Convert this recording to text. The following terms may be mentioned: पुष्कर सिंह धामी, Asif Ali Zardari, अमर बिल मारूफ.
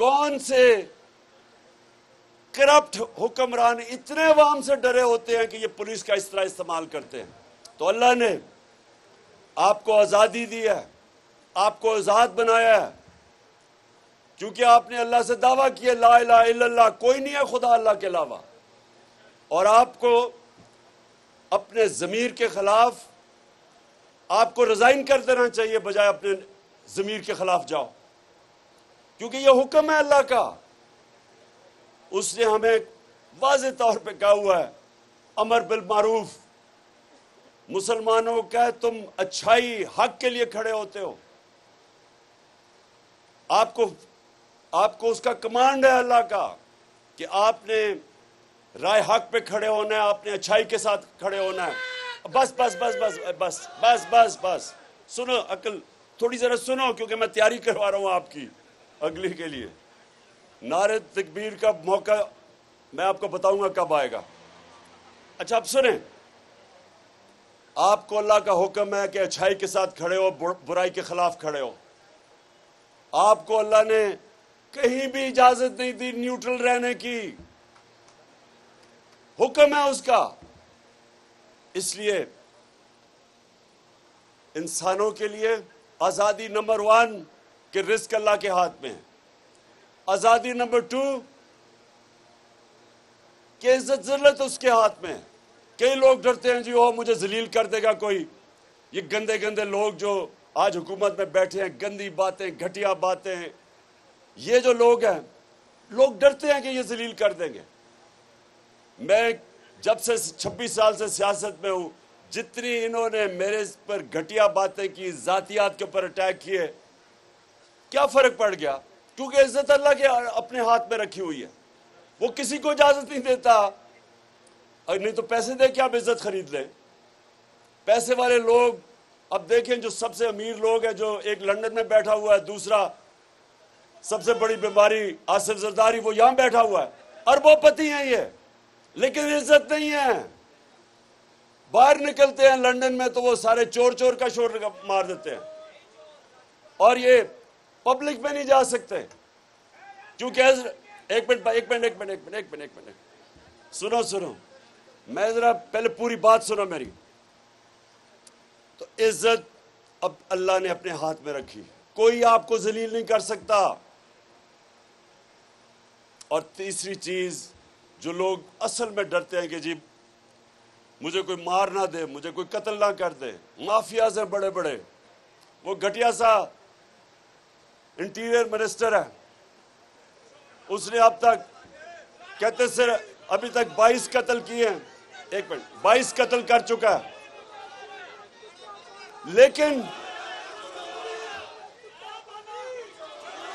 कौन से करप्ट हुक्मरान इतने अवाम से डरे होते हैं कि ये पुलिस का इस तरह इस्तेमाल करते हैं। तो अल्लाह ने आपको आज़ादी दी है, आपको आज़ाद बनाया है, क्योंकि आपने अल्लाह से दावा किया ला इलाहा इल्लल्लाह, कोई नहीं है खुदा अल्लाह के अलावा, और आपको अपने ज़मीर के ख़िलाफ़ आपको रिज़ाइन कर देना चाहिए, बजाय अपने ज़मीर के ख़िलाफ़ जाओ, क्योंकि यह हुक्म है अल्लाह का। उसने हमें वाज़े तौर पर कहा हुआ है अमर बिल मारूफ, मुसलमानों को कहा तुम अच्छाई हक के लिए खड़े होते हो, आपको उसका कमांड है अल्लाह का कि आपने राय हक पे खड़े होना है, आपने अच्छाई के साथ खड़े होना है। बस बस बस बस बस बस बस बस सुनो, अकल थोड़ी ज़रा सुनो, क्योंकि मैं तैयारी करवा रहा हूँ आपकी अगली के लिए। नारे तकबीर का मौका मैं आपको बताऊंगा कब आएगा। अच्छा आप सुने, आपको अल्लाह का हुक्म है कि अच्छाई के साथ खड़े हो, बुराई के खिलाफ खड़े हो। आपको अल्लाह ने कहीं भी इजाजत नहीं दी न्यूट्रल रहने की, हुक्म है उसका। इसलिए इंसानों के लिए आज़ादी नंबर 1 कि रिस्क अल्लाह के हाथ में है, आज़ादी नंबर 2 कि इज्जत ज़िल्लत उसके हाथ में है। कई लोग डरते हैं जी ओ मुझे जलील कर देगा कोई, ये गंदे गंदे लोग जो आज हुकूमत में बैठे हैं, गंदी बातें, घटिया बातें, ये जो लोग हैं, लोग डरते हैं कि ये जलील कर देंगे। मैं जब से 26 साल से सियासत में हूँ, जितनी इन्होंने मेरे पर घटिया बातें की, ज़ातियात के ऊपर अटैक किए, क्या फ़र्क पड़ गया, क्योंकि इज़्ज़त अल्लाह के अपने हाथ में रखी हुई है। वो किसी को इजाज़त नहीं देता, नहीं तो पैसे दे के आप इज़्ज़त खरीद लें। पैसे वाले लोग अब देखें, जो सबसे अमीर लोग हैं, जो एक लंदन में बैठा हुआ है, दूसरा सबसे बड़ी बीमारी आसिफ जरदारी, वो यहाँ बैठा हुआ है, अरबोपति हैं ये, लेकिन इज़्ज़त नहीं है। बाहर निकलते हैं लंदन में तो वो सारे चोर चोर का शोर मार देते हैं, और ये पब्लिक में नहीं जा सकते क्योंकि एक मिनट सुनो, मैं जरा पहले पूरी बात सुनो मेरी। तो इज्जत अब अल्लाह ने अपने हाथ में रखी, कोई आपको जलील नहीं कर सकता। और तीसरी चीज, जो लोग असल में डरते हैं कि जी मुझे कोई मार ना दे, मुझे कोई कत्ल ना कर दे, माफियाज हैं बड़े बड़े, वो घटिया सा इंटीरियर मिनिस्टर है, उसने अब तक कहते सर अभी तक 22 कत्ल किए हैं, 22 कत्ल कर चुका है, लेकिन